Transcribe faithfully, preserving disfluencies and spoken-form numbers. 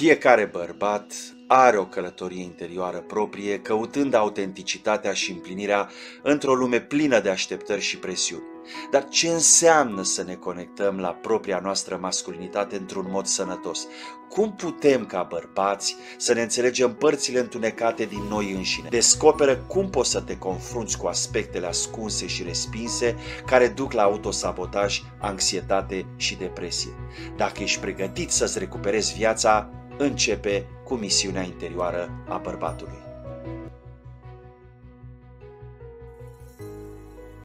Fiecare bărbat are o călătorie interioară proprie, căutând autenticitatea și împlinirea într-o lume plină de așteptări și presiuni. Dar ce înseamnă să ne conectăm la propria noastră masculinitate într-un mod sănătos? Cum putem ca bărbați să ne înțelegem părțile întunecate din noi înșine? Descoperă cum poți să te confrunți cu aspectele ascunse și respinse care duc la autosabotaj, anxietate și depresie. Dacă ești pregătit să-ți recuperezi viața, începe cu misiunea interioară a bărbatului.